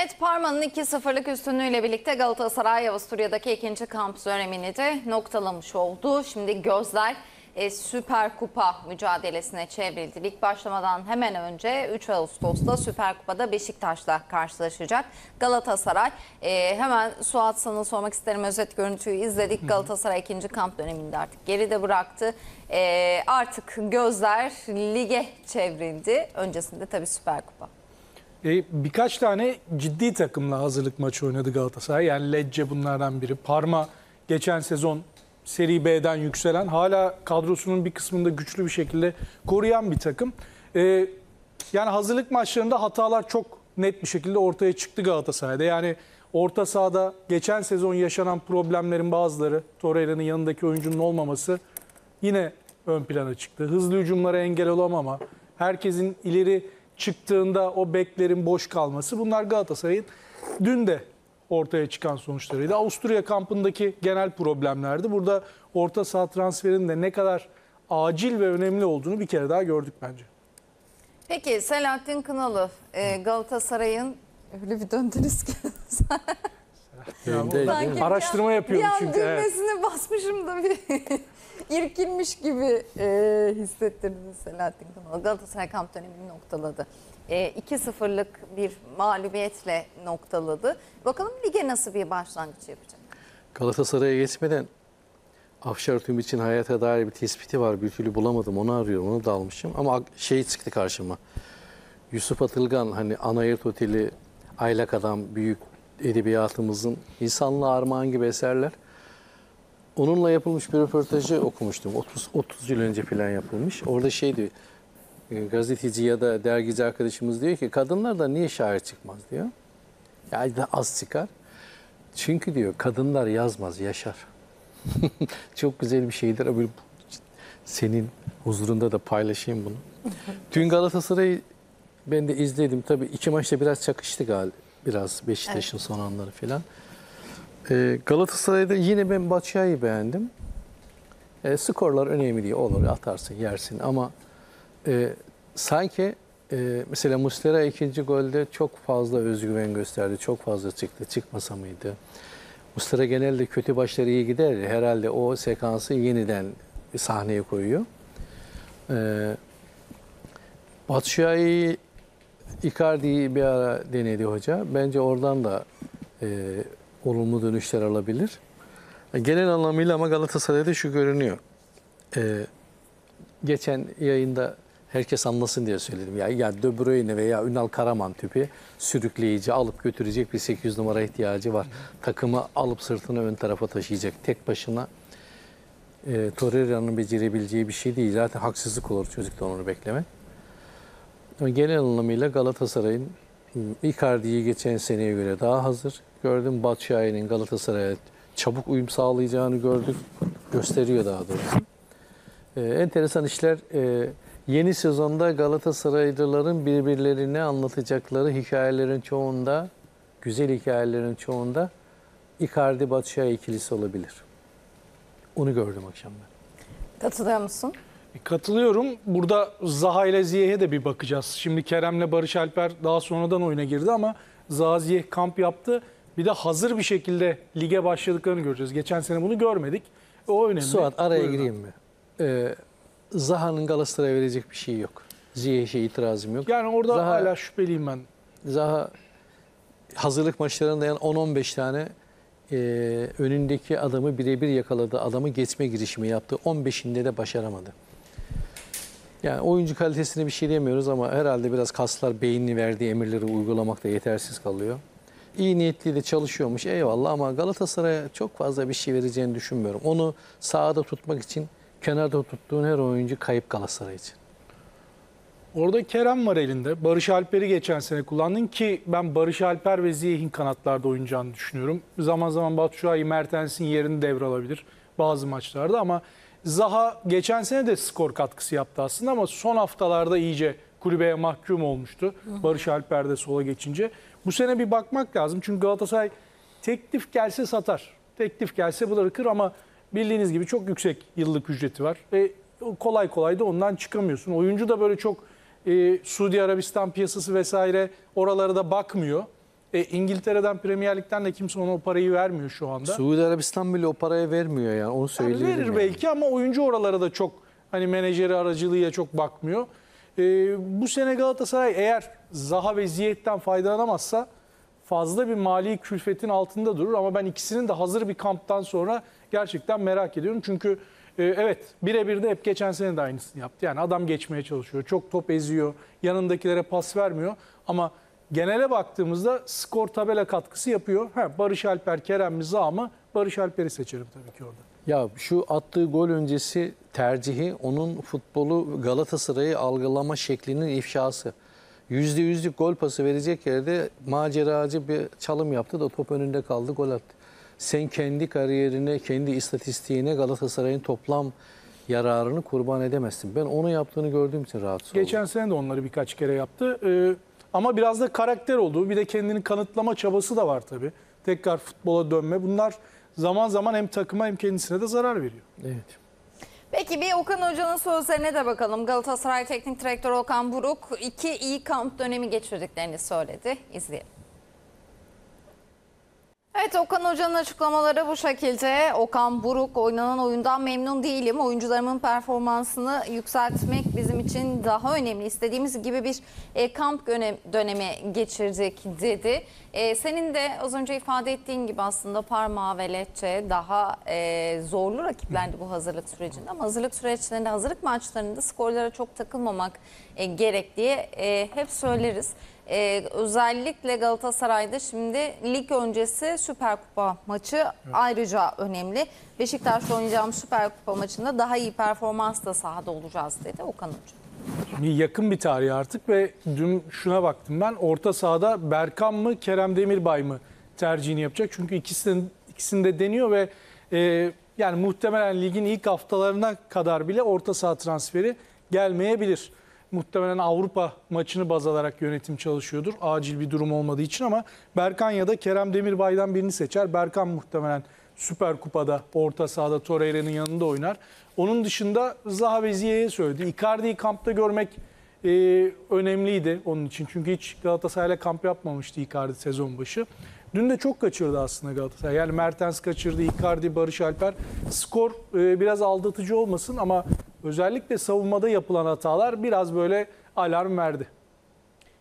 Evet, Parma'nın 2-0'lık üstünlüğüyle birlikte Galatasaray Avusturya'daki ikinci kamp dönemini de noktalamış oldu. Şimdi gözler Süper Kupa mücadelesine çevrildi. İlk başlamadan hemen önce 3 Ağustos'ta Süper Kupa'da Beşiktaş'la karşılaşacak Galatasaray. Hemen Suat, sana sormak isterim. Özet görüntüyü izledik. Galatasaray ikinci kamp döneminde artık geride bıraktı. Artık gözler lige çevrildi. Öncesinde tabii Süper Kupa. Birkaç tane ciddi takımla hazırlık maçı oynadı Galatasaray. Yani Lecce bunlardan biri. Parma geçen sezon Seri B'den yükselen, hala kadrosunun bir kısmında güçlü bir şekilde koruyan bir takım. Yani hazırlık maçlarında hatalar çok net bir şekilde ortaya çıktı Galatasaray'da. Yani orta sahada geçen sezon yaşanan problemlerin bazıları, Torreira'nın yanındaki oyuncunun olmaması yine ön plana çıktı. Hızlı hücumlara engel olamama, herkesin ileri çıktığında o beklerin boş kalması, bunlar Galatasaray'ın dün de ortaya çıkan sonuçlarıydı. Avusturya kampındaki genel problemlerdi. Burada orta saha transferinin de ne kadar acil ve önemli olduğunu bir kere daha gördük bence. Peki Selahattin Kınalı, Galatasaray'ın öyle bir döndünüz ki. Yani araştırma yapıyorum çünkü. Bir an düğmesine basmışım da bir irkilmiş gibi hissettirdiniz Selahattin Kınalı. Galatasaray kamp dönemini noktaladı. 2-0'lık bir mağlubiyetle noktaladı. Bakalım lige nasıl bir başlangıç yapacak? Galatasaray'a geçmeden Afşar Tüm için hayata dair bir tespiti var. Bir türlü bulamadım. Onu arıyorum. Onu dalmışım. Ama şey çıktı karşıma. Yusuf Atılgan, hani Anayurt Oteli, Aylak Adam, büyük edebiyatımızın insanlı armağan gibi eserler. Onunla yapılmış bir röportajı okumuştum. 30 yıl önce falan yapılmış. Orada şeydi, gazeteci ya da dergici arkadaşımız diyor ki kadınlar da niye şair çıkmaz diyor. Yani az çıkar. Çünkü diyor kadınlar yazmaz, yaşar. Çok güzel bir şeydir. Böyle senin huzurunda da paylaşayım bunu. Dün Galatasaray'ı ben de izledim. Tabii iki maçta biraz çakıştı galiba. Biraz Beşiktaş'ın son anları falan. Galatasaray'da yine ben Batshuayi'yi beğendim. Skorlar önemli değil. Olur, atarsın, yersin ama sanki mesela Muslera ikinci golde çok fazla özgüven gösterdi. Çok fazla çıktı. Çıkmasa mıydı? Muslera genelde kötü başları iyi gider. Herhalde o sekansı yeniden sahneye koyuyor. Batshuayi, Icardi'yi bir ara denedi hoca. Bence oradan da olumlu dönüşler alabilir. Genel anlamıyla ama Galatasaray'da şu görünüyor. Geçen yayında herkes anlasın diye söyledim. Ya De Bruyne veya Ünal Karaman tipi sürükleyici, alıp götürecek bir 8 numara ihtiyacı var. Takımı alıp sırtını ön tarafa taşıyacak. Tek başına Torreira'nın becerebileceği bir şey değil. Zaten haksızlık olur çocuktan onu beklemek. Genel anlamıyla Galatasaray'ın Icardi'yi geçen seneye göre daha hazır gördüm. Batshuayi'nin Galatasaray'a çabuk uyum sağlayacağını gördük. Gösteriyor daha doğrusu. Enteresan işler. Yeni sezonda Galatasaraylıların birbirlerine anlatacakları hikayelerin çoğunda, güzel hikayelerin çoğunda Icardi-Batshuayi ikilisi olabilir. Onu gördüm akşam ben. Katılıyor musun? Katılıyorum. Burada Zaha ile Ziyech'e de bir bakacağız. Şimdi Kerem'le Barış Alper daha sonradan oyuna girdi ama Zaha, Ziyech kamp yaptı. Bir de hazır bir şekilde lige başladıklarını göreceğiz. Geçen sene bunu görmedik. O önemli. Suat, araya gireyim mi? Zaha'nın Galatasaray'a verecek bir şey yok. Ziyech'e itirazım yok. Yani orada Zaha, hala şüpheliyim ben. Zaha hazırlık maçlarında yani 10-15 tane önündeki adamı birebir yakaladı. Adamı geçme girişimi yaptı. 15'inde de başaramadı. Yani oyuncu kalitesine bir şey demiyoruz ama herhalde biraz kaslar beynini verdiği emirleri uygulamakta yetersiz kalıyor. İyi niyetli de çalışıyormuş, eyvallah, ama Galatasaray'a çok fazla bir şey vereceğini düşünmüyorum. Onu sahada tutmak için kenarda tuttuğun her oyuncu kayıp Galatasaray için. Orada Kerem var elinde. Barış Alper'i geçen sene kullandın ki ben Barış Alper ve Ziyech'in kanatlarda oynayacağını düşünüyorum. Zaman zaman Batshuayi, Mertens'in yerini devralabilir bazı maçlarda ama Zaha geçen sene de skor katkısı yaptı aslında ama son haftalarda iyice kulübeye mahkum olmuştu. Barış Alper de sola geçince. Bu sene bir bakmak lazım çünkü Galatasaray teklif gelse satar. Teklif gelse bırakır ama bildiğiniz gibi çok yüksek yıllık ücreti var. Kolay kolay da ondan çıkamıyorsun. Oyuncu da böyle çok Suudi Arabistan piyasası vesaire oralara da bakmıyor. İngiltere'den, Premier Lig'den de kimse ona o parayı vermiyor şu anda. Suudi Arabistan bile o parayı vermiyor yani, onu söyleyeyim. Yani verir yani belki, ama oyuncu oralara da çok, hani menajeri aracılığıyla çok bakmıyor. Bu sene Galatasaray eğer Zaha ve Ziyech'ten faydalanamazsa fazla bir mali külfetin altında durur. Ama ben ikisinin de hazır bir kamptan sonra gerçekten merak ediyorum. Çünkü evet, birebir de hep geçen sene de aynısını yaptı. Yani adam geçmeye çalışıyor, çok top eziyor, yanındakilere pas vermiyor. Ama genele baktığımızda skor tabela katkısı yapıyor. Barış Alper, Kerem mi, Zaha mı? Barış Alper'i seçerim tabii ki orada. Ya şu attığı gol öncesi tercihi, onun futbolu, Galatasaray'ı algılama şeklinin ifşası. %100'lük gol pası verecek yerde maceracı bir çalım yaptı da top önünde kaldı, gol attı. Sen kendi kariyerine, kendi istatistiğine Galatasaray'ın toplam yararını kurban edemezsin. Ben onu yaptığını gördüğüm için rahatsız oldum. Geçen sene de onları birkaç kere yaptı. Ama biraz da karakter olduğu, bir de kendini kanıtlama çabası da var tabii. Tekrar futbola dönme. Bunlar zaman zaman hem takıma hem kendisine de zarar veriyor. Evet. Peki bir Okan Hoca'nın sözlerine de bakalım. Galatasaray Teknik Direktörü Okan Buruk iki iyi kamp dönemi geçirdiklerini söyledi. İzleyelim. Evet, Okan Hoca'nın açıklamaları bu şekilde. Okan Buruk, oynanan oyundan memnun değilim. Oyuncularımın performansını yükseltmek bizim için daha önemli. İstediğimiz gibi bir kamp dönemi geçirdik dedi. Senin de az önce ifade ettiğin gibi aslında Parma ve Lecce daha zorlu rakiplerdi bu hazırlık sürecinde. Ama hazırlık süreçlerinde, hazırlık maçlarında skorlara çok takılmamak gerek diye hep söyleriz. Özellikle Galatasaray'da şimdi lig öncesi Süper Kupa maçı, evet, ayrıca önemli. Beşiktaş'la oynayacağımız Süper Kupa maçında daha iyi performansla sahada olacağız dedi Okan Hoca. Şimdi yakın bir tarih artık ve dün şuna baktım ben, orta sahada Berkan mı, Kerem Demirbay mı tercihini yapacak? Çünkü ikisinde deniyor ve yani muhtemelen ligin ilk haftalarına kadar bile orta saha transferi gelmeyebilir. Muhtemelen Avrupa maçını baz alarak yönetim çalışıyordur, acil bir durum olmadığı için, ama Berkan ya da Kerem Demirbay'dan birini seçer. Berkan muhtemelen Süper Kupa'da orta sahada Torreira'nın yanında oynar. Onun dışında Zaha ve Ziyech'e söyledi. Icardi'yi kampta görmek önemliydi onun için. Çünkü hiç Galatasaray'la kamp yapmamıştı Icardi sezon başı. Dün de çok kaçırdı aslında Galatasaray. Yani Mertens kaçırdı, Icardi, Barış Alper. Skor biraz aldatıcı olmasın ama özellikle savunmada yapılan hatalar biraz böyle alarm verdi.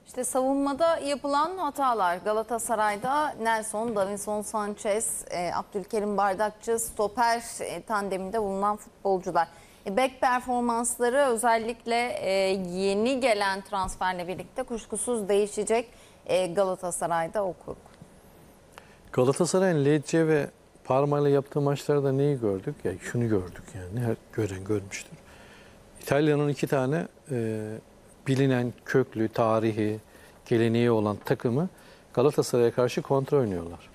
İşte savunmada yapılan hatalar. Galatasaray'da Nelson, Davinson Sanchez, Abdülkerim Bardakçı, stoper tandeminde bulunan futbolcular. Bek performansları özellikle yeni gelen transferle birlikte kuşkusuz değişecek Galatasaray'da okul. Galatasaray'ın Lecce ve Parma ile yaptığı maçlarda neyi gördük? Ya şunu gördük yani, her gören görmüştür. İtalya'nın iki tane bilinen, köklü, tarihi, geleneği olan takımı Galatasaray'a karşı kontra oynuyorlar.